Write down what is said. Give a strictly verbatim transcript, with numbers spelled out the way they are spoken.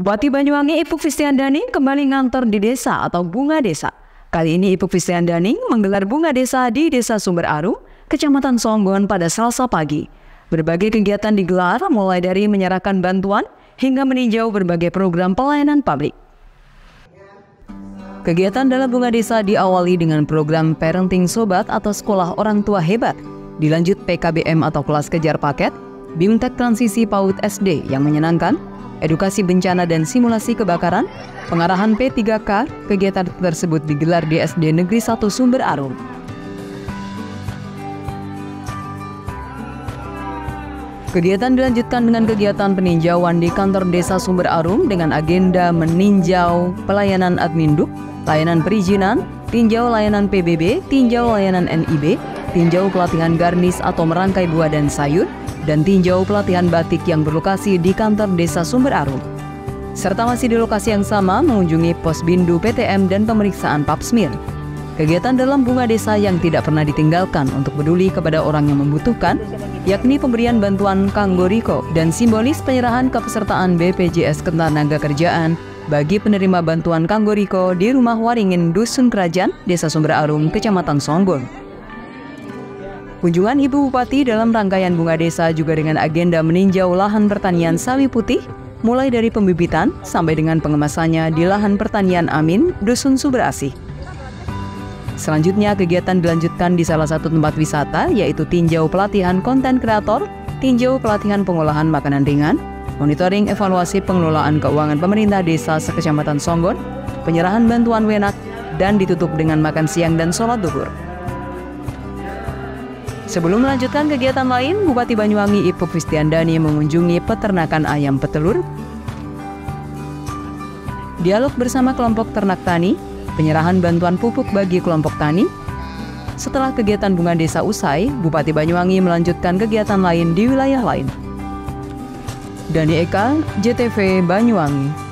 Bupati Banyuwangi Ipuk Fiestiandani kembali ngantor di desa atau Bunga Desa. Kali ini Ipuk Fiestiandani menggelar Bunga Desa di Desa Sumber Aru, Kecamatan Songgon pada Selasa pagi. Berbagai kegiatan digelar mulai dari menyerahkan bantuan hingga meninjau berbagai program pelayanan publik. Kegiatan dalam Bunga Desa diawali dengan program Parenting Sobat atau Sekolah Orang Tua Hebat, dilanjut P K B M atau Kelas Kejar Paket, BIMTEK Transisi P A U D S D yang menyenangkan, edukasi bencana dan simulasi kebakaran, pengarahan P tiga K, kegiatan tersebut digelar di S D Negeri satu Sumberarum. Kegiatan dilanjutkan dengan kegiatan peninjauan di kantor desa Sumberarum dengan agenda meninjau pelayanan adminduk, layanan perizinan, tinjau layanan P B B, tinjau layanan N I B, tinjau pelatihan garnis atau merangkai buah dan sayur, dan tinjau pelatihan batik yang berlokasi di kantor desa Sumber Aru. Serta masih di lokasi yang sama mengunjungi posbindu P T M dan pemeriksaan Pap smear. Kegiatan dalam Bunga Desa yang tidak pernah ditinggalkan untuk peduli kepada orang yang membutuhkan, yakni pemberian bantuan Kanggoriko dan simbolis penyerahan kepesertaan B P J S Ketenagakerjaan bagi penerima bantuan Kanggoriko di rumah Waringin Dusun Kerajan, Desa Sumber Arum, Kecamatan Songgon. Kunjungan Ibu Bupati dalam rangkaian Bunga Desa juga dengan agenda meninjau lahan pertanian sawi putih, mulai dari pembibitan sampai dengan pengemasannya di lahan pertanian Amin, Dusun Sumberasih. Selanjutnya kegiatan dilanjutkan di salah satu tempat wisata, yaitu tinjau pelatihan konten kreator, tinjau pelatihan pengolahan makanan ringan, monitoring evaluasi pengelolaan keuangan pemerintah desa sekecamatan Songgon, penyerahan bantuan wenak, dan ditutup dengan makan siang dan sholat duhur. Sebelum melanjutkan kegiatan lain, Bupati Banyuwangi Ipuk Kristiandani mengunjungi peternakan ayam petelur, dialog bersama kelompok ternak tani, penyerahan bantuan pupuk bagi kelompok tani. Setelah kegiatan Bunga Desa usai, Bupati Banyuwangi melanjutkan kegiatan lain di wilayah lain. Dani Eka, J T V Banyuwangi.